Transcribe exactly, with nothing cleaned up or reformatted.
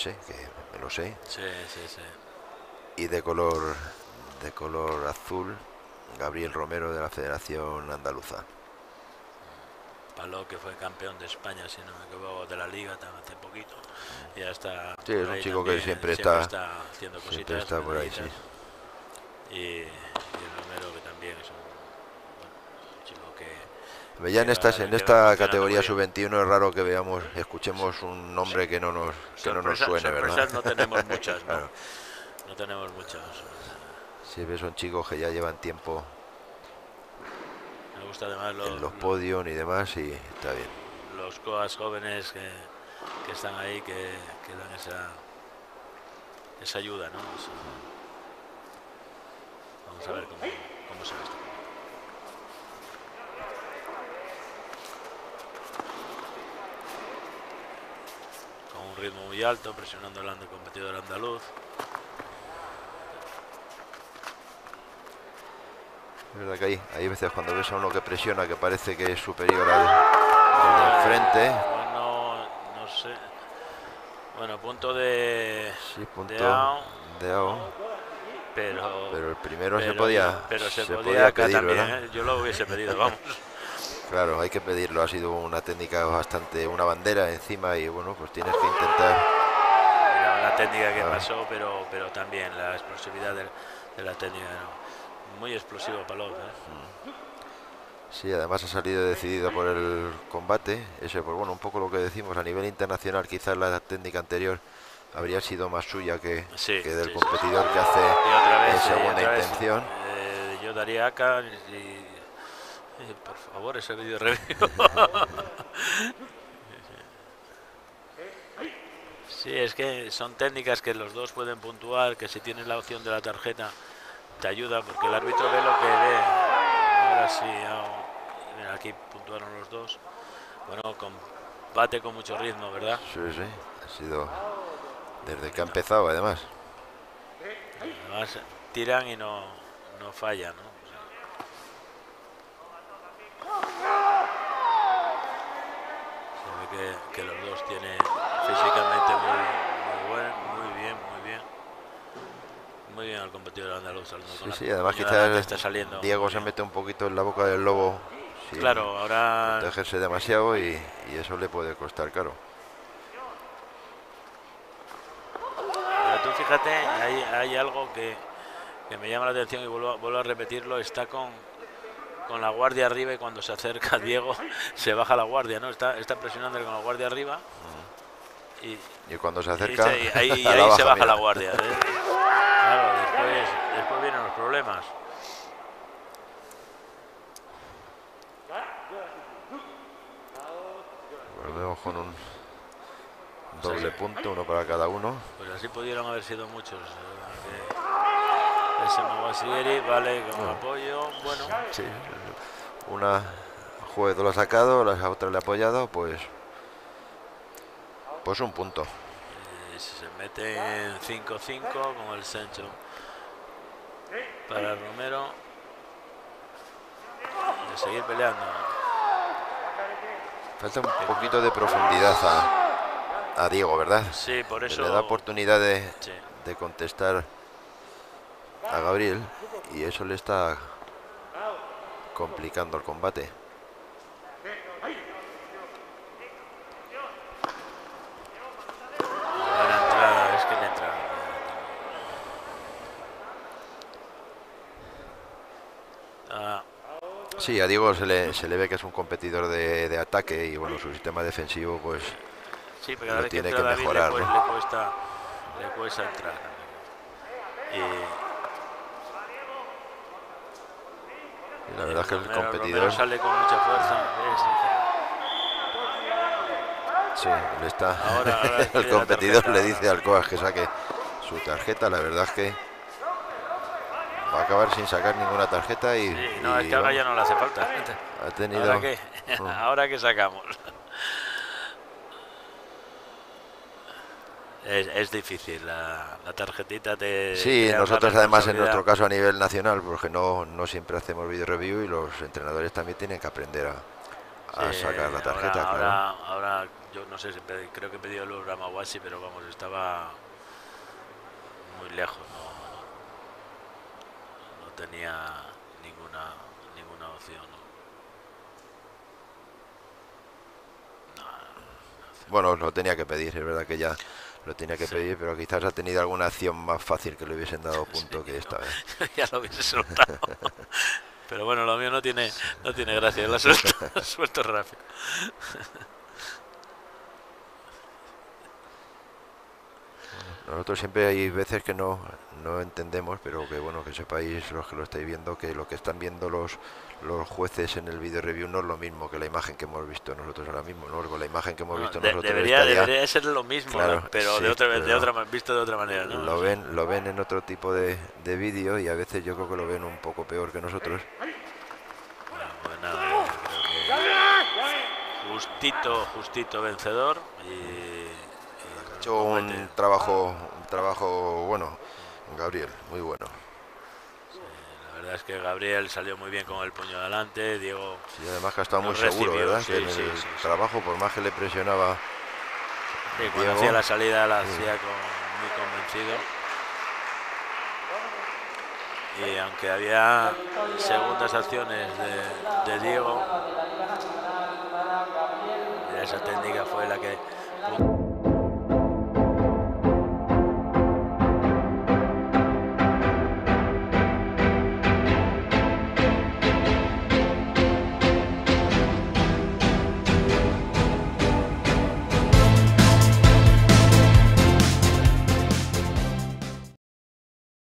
onubense, que me lo sé. Sí, sí, sí. Y de color, de color azul, Gabriel Romero, de la Federación Andaluza. Palo, que fue campeón de España, si no me equivoco, de la Liga hace poquito. Y ya está. Sí, es un chico también, que siempre, siempre está, está haciendo cositas. Siempre está por ahí, sí. Y, y Romero, que también es un, bueno, un chico que... que ya en, estas, en esta categoría sub veintiuno es raro que veamos, escuchemos un nombre que no nos, que sorpresa, no nos suene, ¿verdad? No tenemos muchas, claro. ¿no? no tenemos muchas. Sí, son chicos que ya llevan tiempo además los, en los podios y demás, y está bien. Los coas jóvenes que, que están ahí, que, que dan esa, esa ayuda, ¿no? O sea, vamos a ver cómo, cómo se ve esto. Con un ritmo muy alto, presionando al competidor andaluz. Es verdad que hay, hay veces cuando ves a uno que presiona que parece que es superior al, al del frente. Bueno, no sé. Bueno, punto de... Sí, punto de A O. De A O. Pero, pero el primero pero, se podía Pero se, se podía, podía acá pedir, también, ¿verdad? ¿Eh? Yo lo hubiese pedido, vamos. Claro, hay que pedirlo. Ha sido una técnica bastante... Una bandera encima y bueno, pues tienes que intentar... Era una técnica que pasó, pero, pero también la explosividad de, de la técnica, ¿no? Muy explosivo Palop, ¿eh? Sí, además ha salido decidido por el combate. Ese, pues bueno, un poco lo que decimos a nivel internacional, quizás la técnica anterior habría sido más suya que, sí, que del sí, competidor sí. que hace vez, en segunda otra intención. Vez, eh, yo daría acá y, y por favor ese vídeo review. Sí, es que son técnicas que los dos pueden puntuar, que si tienes la opción de la tarjeta te ayuda porque el árbitro ve lo que ve. Ahora sí, mira, aquí puntuaron los dos. Bueno, combate con mucho ritmo, ¿verdad? Sí, sí, ha sido desde que ha empezado, además. Además, tiran y no, no fallan, ¿no? O sea, se ve que, que los dos tienen físicamente muy, muy bueno, muy bien, muy bien. Muy bien al competidor andaluz. Sí, sí, además quizás está saliendo, Diego se mete un poquito en la boca del lobo. Claro, ahora... protegerse demasiado y, y eso le puede costar caro. Pero tú fíjate, hay, hay algo que, que me llama la atención y vuelvo, vuelvo a repetirlo. Está con, con la guardia arriba y cuando se acerca Diego se baja la guardia, ¿no? Está, está presionando con la guardia arriba. Uh-huh. y, y cuando se acerca... Y, y ahí, y ahí baja, se baja mira. la guardia, ¿eh? Claro, después, después vienen los problemas. Volvemos con un doble o sea, punto, uno para cada uno. Pues así pudieron haber sido muchos. Eh, ese Mawasieri, vale, con no. apoyo, bueno. Sí, una juego lo ha sacado, la otra le ha apoyado, pues, pues un punto. Se mete en cinco cinco con el Sencho para Romero de seguir peleando. Falta un poquito de profundidad a, a Diego, ¿verdad? Sí, por eso... Le da oportunidad de, sí. de contestar a Gabriel y eso le está complicando el combate. Sí, a Diego se le, se le ve que es un competidor de, de ataque y bueno, su sistema defensivo pues sí, pero lo tiene que, que mejorar, David, ¿no? le, cuesta, le cuesta entrar. Y, y la verdad es que el Romero, competidor Romero sale con mucha fuerza. Sí, le está. Ahora, ahora el competidor tarjeta, le dice al Coas que saque su tarjeta. La verdad es que va a acabar sin sacar ninguna tarjeta y... Sí, no, y es que ahora vamos. ya no le hace falta. Ha tenido... ¿Ahora qué? Uh. ¿Ahora qué sacamos? Es, es difícil, la, la tarjetita te... Sí, te nosotros además en nuestro caso a nivel nacional, porque no, no siempre hacemos video review y los entrenadores también tienen que aprender a, a sacar la tarjeta. Ahora, claro. ahora, ahora yo no sé, creo que he pedido el programa Wasi, pero vamos, estaba muy lejos, no, no tenía ninguna ninguna opción. No, no, no bueno, lo tenía que pedir, es verdad que ya lo tenía que sí. pedir, pero quizás ha tenido alguna acción más fácil que le hubiesen dado punto sí, que esta no. vez. Ya lo hubiese soltado. Pero bueno, lo mío no tiene no tiene gracia, la suelto, la suelto rápido. Nosotros siempre hay veces que no, no entendemos, pero que bueno, que sepáis los que lo estáis viendo, que lo que están viendo los, los jueces en el video review no es lo mismo que la imagen que hemos visto nosotros ahora mismo, ¿no? La imagen que hemos no, visto de, nosotros debería, estaría, debería ser lo mismo, claro, pero, sí, de otra, pero de otra visto de otra manera, ¿no? Lo ven, lo ven en otro tipo de, de vídeo y a veces yo creo que lo ven un poco peor que nosotros. Bueno, pues nada, yo creo que justito, justito vencedor y hecho un trabajo un trabajo bueno, Gabriel, muy bueno. Sí, la verdad es que Gabriel salió muy bien con el puño de adelante, Diego. Sí, además que ha estado muy seguro, recibió, ¿verdad? Sí, que en sí, el sí, trabajo, sí. por más que le presionaba. Sí, Diego, cuando hacía la salida la sí. hacía con, muy convencido. Y aunque había segundas acciones de, de Diego, esa técnica fue la que